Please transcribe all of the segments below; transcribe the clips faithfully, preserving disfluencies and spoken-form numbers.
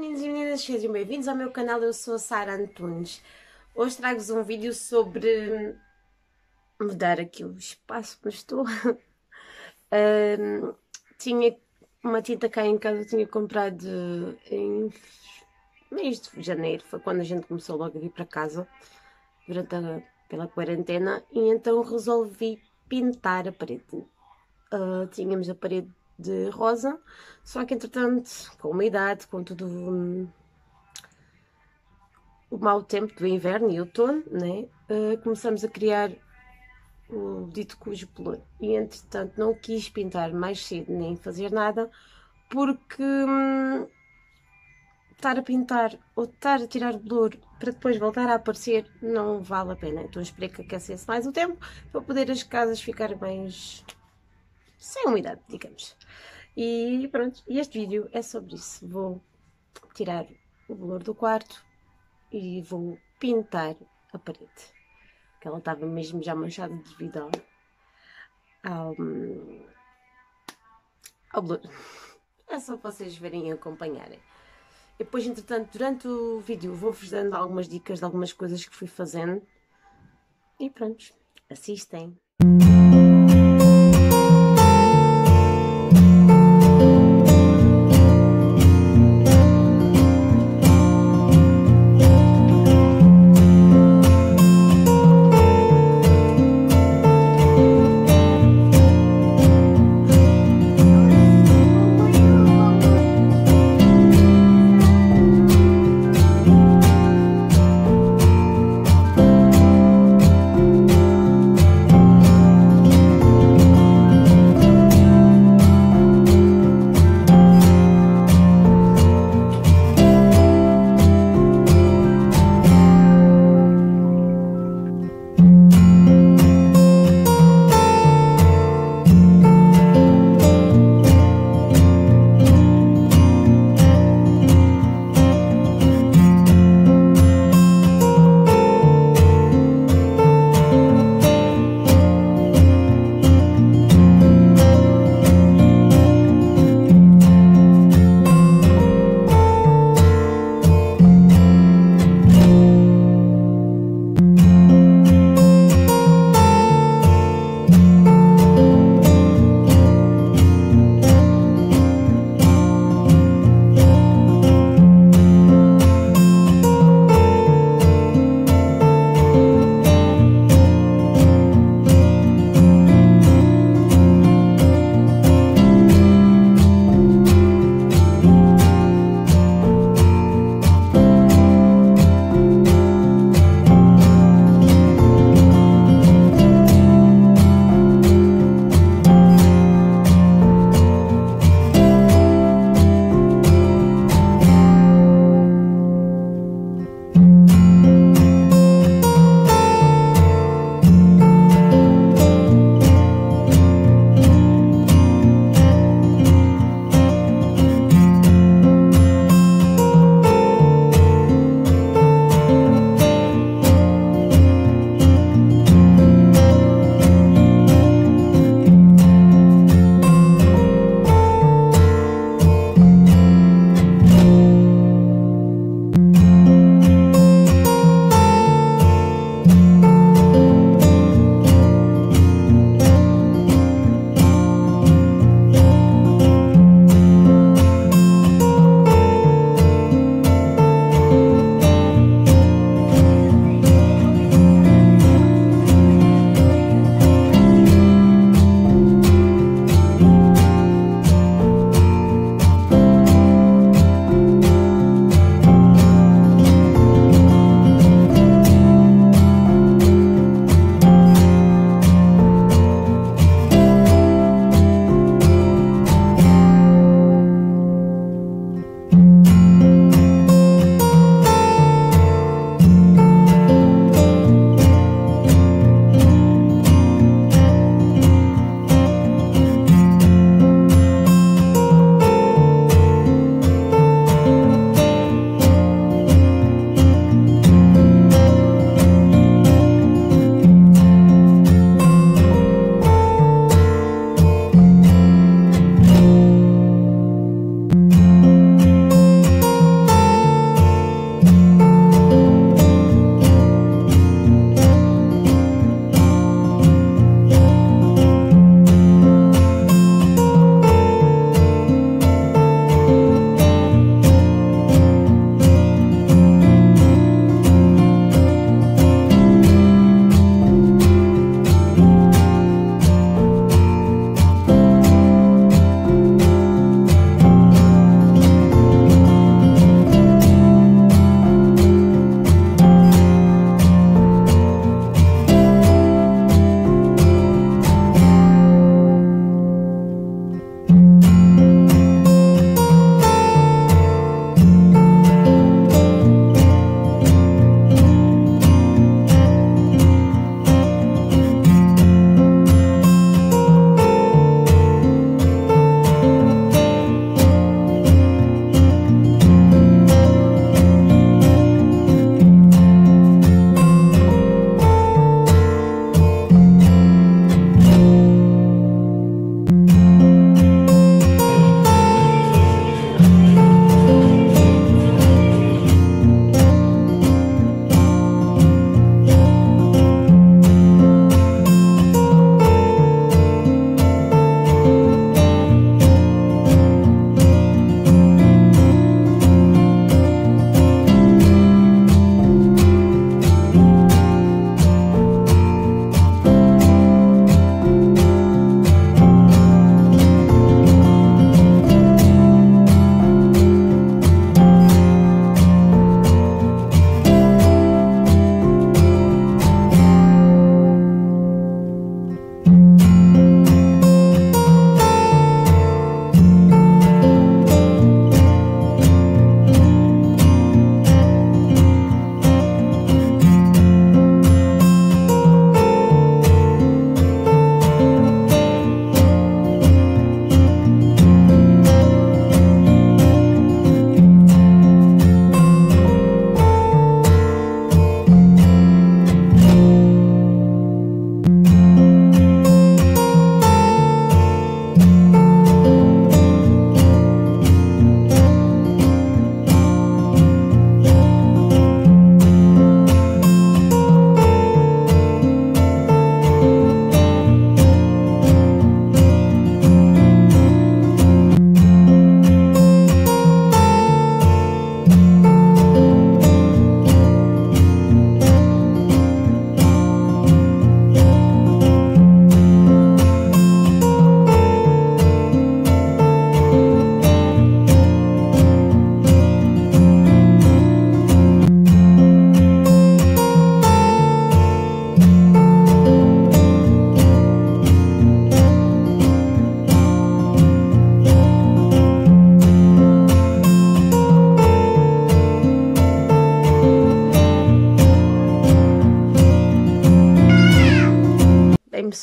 meninos e meninas, sejam bem-vindos ao meu canal, eu sou a Sara Antunes. Hoje trago-vos um vídeo sobre... mudar aqui o espaço que estou. um, tinha uma tinta cá em casa, eu tinha comprado em mês de janeiro, foi quando a gente começou logo a vir para casa, durante a, pela quarentena, e então resolvi pintar a parede. Uh, tínhamos a parede de rosa, só que entretanto, com a umidade, com tudo um, o mau tempo do inverno e outono, né? uh, começamos a criar o dito cujo peludo, e entretanto não quis pintar mais cedo nem fazer nada, porque hum, estar a pintar ou estar a tirar bolor para depois voltar a aparecer não vale a pena. Então esperei que aquecesse mais o tempo para poder as casas ficarem mais sem umidade, digamos. E pronto, e este vídeo é sobre isso. Vou tirar o bolor do quarto e vou pintar a parede, que ela estava mesmo já manchada devido ao, ao blur. É só para vocês verem e acompanharem. E depois, entretanto, durante o vídeo vou-vos dando algumas dicas de algumas coisas que fui fazendo. E pronto, assistem.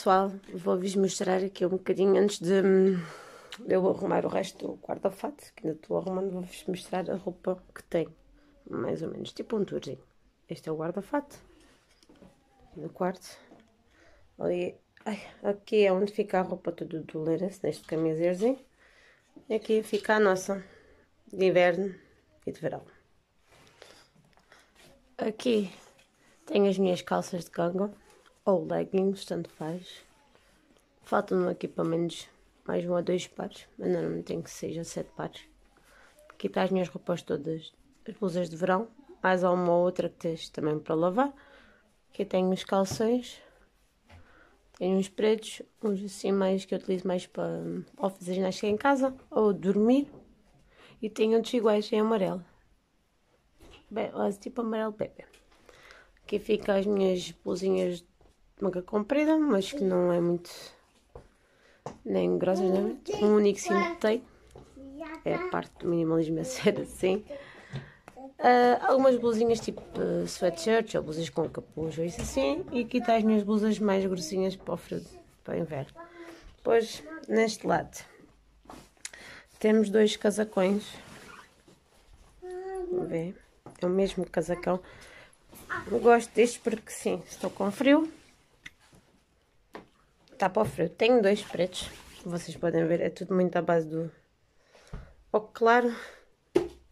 pessoal, vou-vos mostrar aqui um bocadinho antes de, de eu arrumar o resto do guarda-fato, que ainda estou arrumando, vou-vos mostrar a roupa que tem, mais ou menos, tipo um tourzinho. Este é o guarda-fato do quarto. Ali, ai, aqui é onde fica a roupa toda do Lourenço, neste camiseirzinho. E aqui fica a nossa, de inverno e de verão. Aqui tenho as minhas calças de ganga, ou leggings, tanto faz. Faltam-me aqui pelo menos mais um ou dois pares, mas normalmente tenho que seja sete pares. Aqui está as minhas roupas todas, as blusas de verão, mais uma ou outra que tens também para lavar. Aqui tenho os calções, tenho uns pretos, uns assim mais que eu utilizo mais para ou fazer ginástica em casa, ou dormir. E tenho outros iguais em amarelo, bem, tipo amarelo bebê. Aqui fica as minhas blusinhas de manga comprida, mas que não é muito, nem grossas, nem é? Um único sim que tem, é a parte do minimalismo a ser assim. Uh, algumas blusinhas tipo uh, sweatshirts ou blusas com capuz ou isso assim. E aqui está as minhas blusas mais grossinhas para o frio, para o inverno. Depois, neste lado, temos dois casacões. Vamos ver, é o mesmo casacão. Eu gosto destes porque sim, estou com frio, está para o frio. Tenho dois pretos, vocês podem ver, é tudo muito à base do ou claro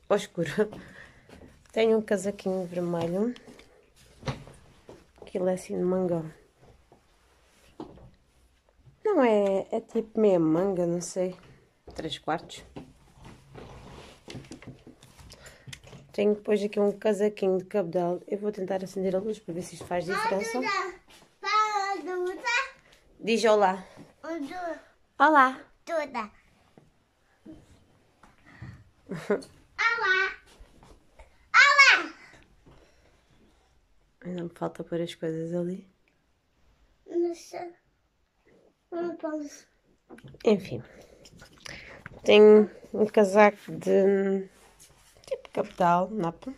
ou escuro. Tenho um casaquinho vermelho, aquilo é assim de manga, não é, é tipo meia manga, não sei, três quartos. Tenho depois aqui um casaquinho de cabedal. Eu vou tentar acender a luz para ver se isto faz diferença. Diz olá. Olá. Olá. Olá. Ainda me falta pôr as coisas ali. Não sei. Não posso. Enfim. Tenho um casaco de... tipo capital, napa.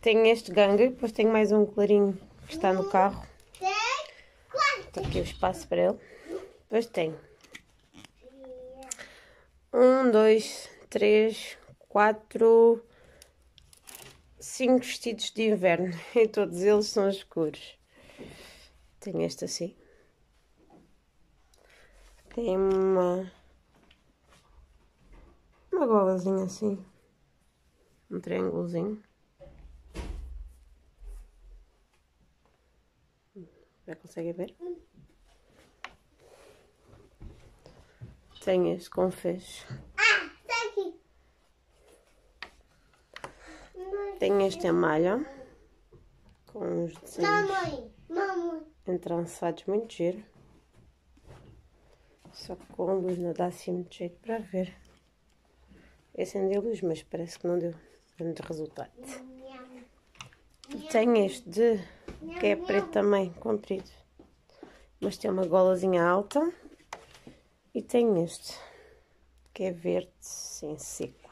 Tenho este ganga, depois tenho mais um clarinho que está no carro. Tem aqui o espaço para ele. Depois tenho um, dois, três, quatro, cinco vestidos de inverno. E todos eles são escuros. Tenho este assim. Tem uma uma golazinha assim. Um triângulozinho. Já conseguem ver? Tenho este com fez. Ah, está aqui. Tenho este a malha. Com os desenhos. Mamãe, mamãe. Entrançados, muito giro. Só que com a luz não dá assim muito jeito para ver. Eu acendi a luz, mas parece que não deu grande resultado. Tem este de, que é preto também, comprido, mas tem uma golazinha alta. E tem este que é verde, sim, seco.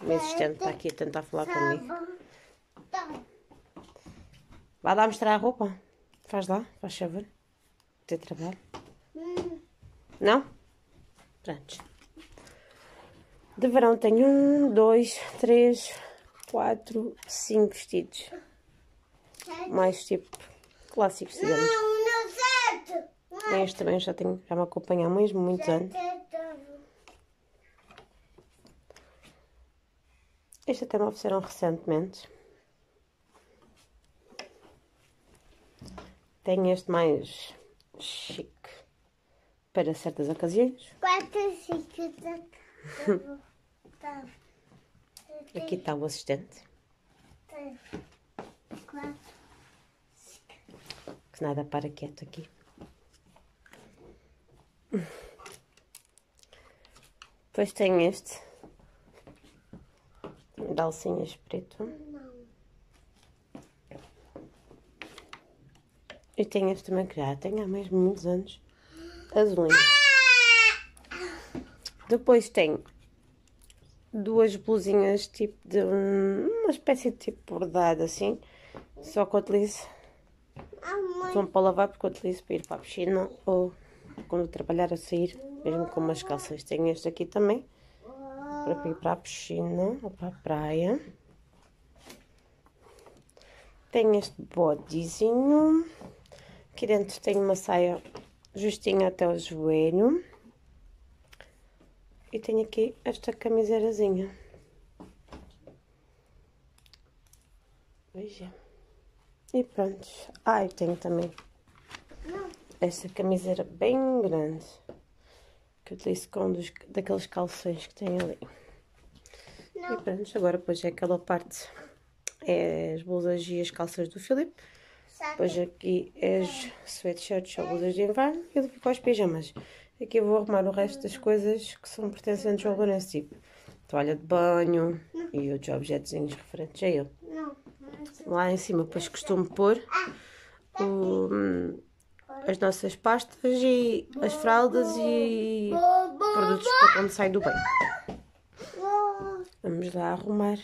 O meu assistente está aqui a tentar falar comigo. Vai lá mostrar a roupa. Faz lá, faz favor. Ter trabalho. Não? Pronto. De verão tenho um, dois, três, quatro, cinco vestidos. Mais tipo clássicos, digamos. Este também já tenho, já me acompanha há mesmo muitos anos. Este até me ofereceram recentemente. Tenho este mais chique para certas ocasiões. Quatro, cinco, aqui está o assistente. Que nada para quieto aqui. Depois tem este. De alcinhas preto. E tem este também que já tenho há mesmo muitos anos. Azulinho. Depois tem duas blusinhas tipo de uma espécie de tipo bordado assim, só que eu utilizo São para lavar porque eu utilizo para ir para a piscina ou quando trabalhar a sair, mesmo com umas calças. Tenho este aqui também, para ir para a piscina ou para a praia. Tenho este bodyzinho. Aqui dentro tenho uma saia justinha até o joelho. E tenho aqui esta camiseirazinha. Veja. E pronto. Ah, e tenho também esta camiseira bem grande, que eu utilizo com um dos, daqueles calções que tem ali. Não. E pronto, agora depois é aquela parte, é as blusas e as calças do Filipe. Depois aqui é as sweatshirts ou blusas de inverno. E eu fico aos pijamas. Aqui eu vou arrumar o resto das coisas que são pertencentes ao Lourenço, tipo toalha de banho e outros objetos referentes a ele. Lá em cima depois costumo pôr o, as nossas pastas e as fraldas e produtos para quando sai do banho. Vamos lá arrumar.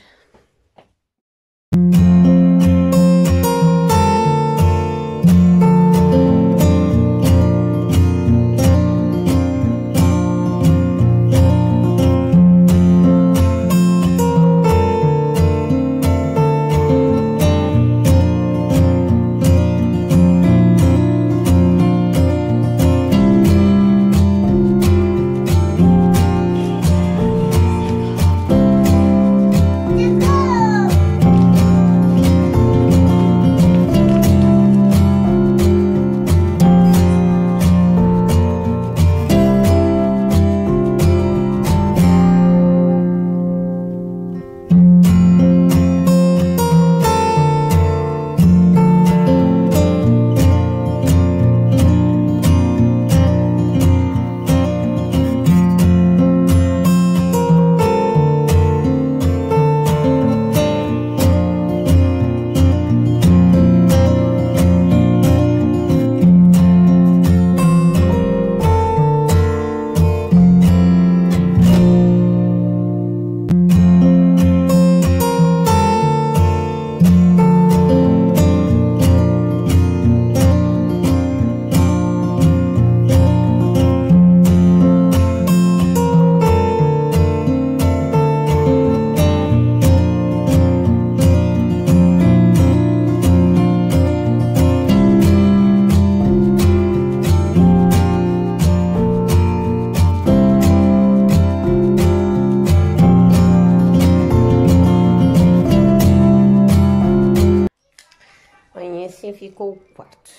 Ficou o quarto,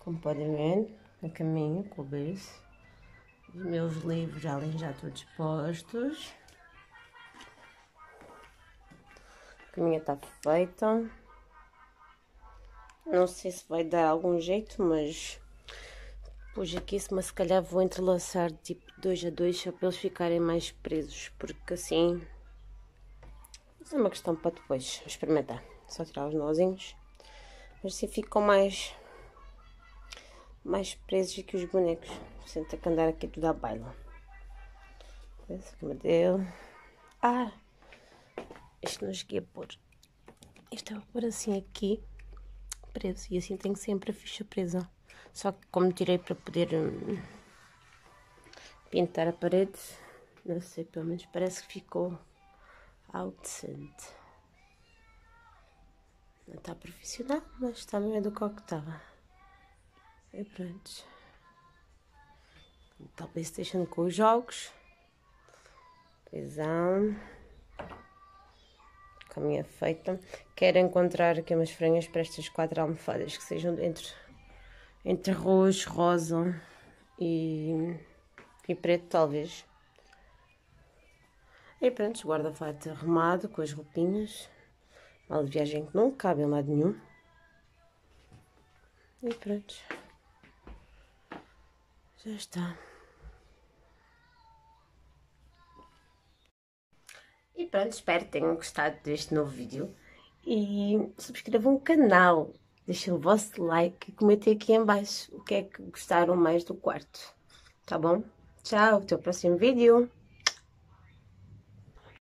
como podem ver, a caminho com o berço, os meus livros além já todos postos, a caminha está feita. Não sei se vai dar algum jeito, mas pus aqui, mas se calhar vou entrelaçar tipo dois a dois só para eles ficarem mais presos, porque assim é uma questão para depois experimentar, só tirar os nozinhos. Mas assim ficam mais, mais presos aqui os bonecos. Sem ter que andar aqui tudo à baila. Esse que me deu. Ah! Isto não cheguei a pôr. Isto eu vou pôr assim aqui, preso. E assim tenho sempre a ficha presa. Só que como tirei para poder hum, pintar a parede, não sei, pelo menos parece que ficou algo decente. Não está profissional, mas está melhor do que o que estava. E pronto. Está a PlayStation com os jogos. Visão. Caminha feita. Quero encontrar aqui umas franjas para estas quatro almofadas que sejam entre, entre roxo, rosa e, e preto, talvez. E pronto, guarda-fato arrumado com as roupinhas. Mal de viagem que não cabe em lado nenhum. E pronto. Já está. E pronto, espero que tenham gostado deste novo vídeo. E subscrevam o canal. Deixem o vosso like e comentem aqui em baixo o que é que gostaram mais do quarto. Tá bom? Tchau, até o próximo vídeo.